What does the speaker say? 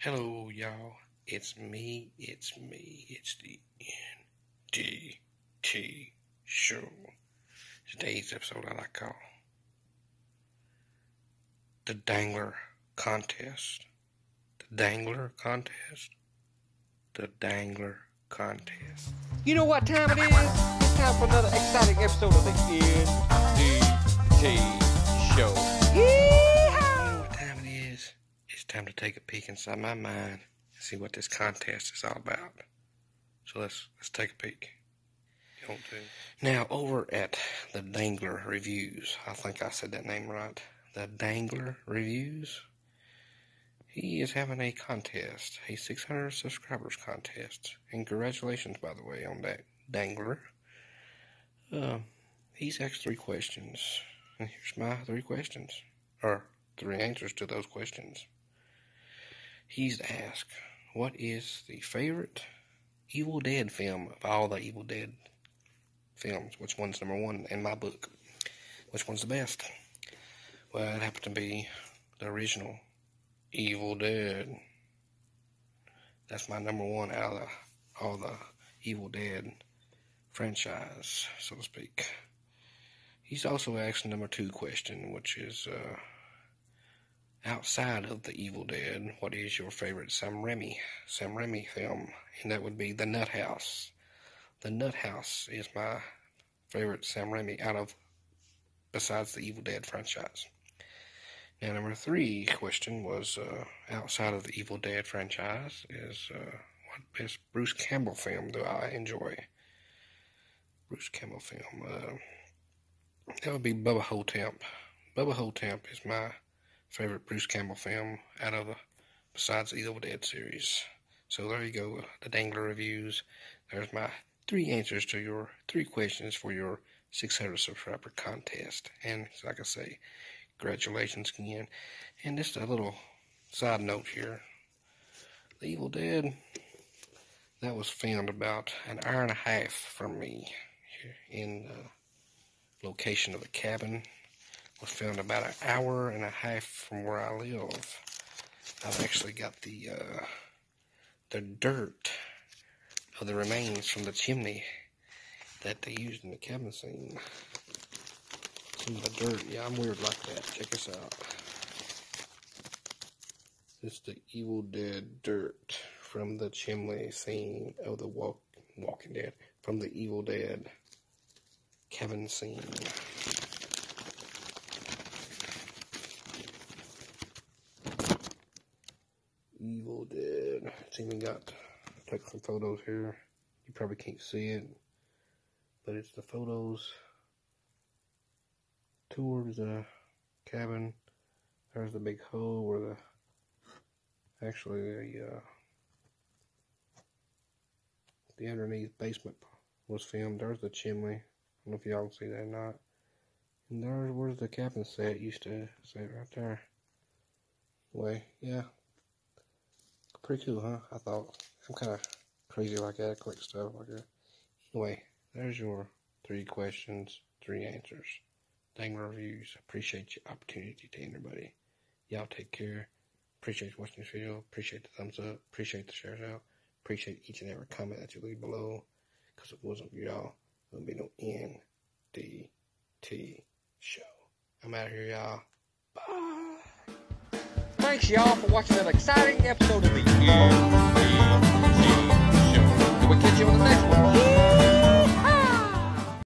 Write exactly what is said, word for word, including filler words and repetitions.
Hello, y'all. It's me. It's me. It's the N D T show. Today's episode I like call the Daigler contest. The Daigler contest. The Daigler contest. You know what time it is? It's time for another exciting episode of the N D T show. Yeehaw! You know what time it is? It's time to take a peek inside my mind. See what this contest is all about. So let's let's take a peek. Now over at the Daigler reviews, I think I said that name right. The Daigler reviews. He is having a contest, a six hundred subscribers contest. And congratulations, by the way, on that, Daigler. Uh, he's asked three questions, and here's my three questions, or three answers to those questions. He's asked, what is the favorite Evil Dead film of all the Evil Dead films? Which one's number one in my book? Which one's the best? Well, it happened to be the original Evil Dead. That's my number one out of the, all the Evil Dead franchise, so to speak. He's also asked the number two question, which is... Uh, outside of The Evil Dead, what is your favorite Sam Raimi, Sam Raimi film? And that would be The Nut House. The Nut House is my favorite Sam Raimi out of, besides The Evil Dead franchise. Now, number three question was, uh, outside of The Evil Dead franchise, is uh, what best Bruce Campbell film do I enjoy? Bruce Campbell film. Uh, that would be Bubba Ho-Tep. Bubba Ho-Tep is my favorite Bruce Campbell film out of the, besides the Evil Dead series. So there you go, the Daigler reviews. There's my three answers to your three questions for your six hundred subscriber contest. And like I say, congratulations again. And just a little side note here. The Evil Dead, that was filmed about an hour and a half from me in the location of the cabin. Was filmed about an hour and a half from where I live. I've actually got the uh, the dirt of the remains from the chimney that they used in the cabin scene. Some of the dirt. Yeah, I'm weird like that. Check this out. It's the Evil Dead dirt from the chimney scene of the walk, Walking Dead. From the Evil Dead cabin scene. Evil Dead. It's even got, I took some photos here. You probably can't see it, but it's the photos towards the cabin. There's the big hole where the, actually the, uh, the underneath basement was filmed. There's the chimney. I don't know if y'all can see that or not. And there's where the cabin set used to sit right there. Anyway, yeah. Pretty cool, huh? I thought. I'm kind of crazy like that. I collect stuff like that. Anyway, there's your three questions, three answers. Daigler reviews. Appreciate your opportunity to everybody. Y'all take care. Appreciate watching this video. Appreciate the thumbs up. Appreciate the shares out. Appreciate each and every comment that you leave below. Because if it wasn't for y'all, there would be no N D T show. I'm out of here, y'all. Bye. Thanks, y'all, for watching an exciting episode of the Evil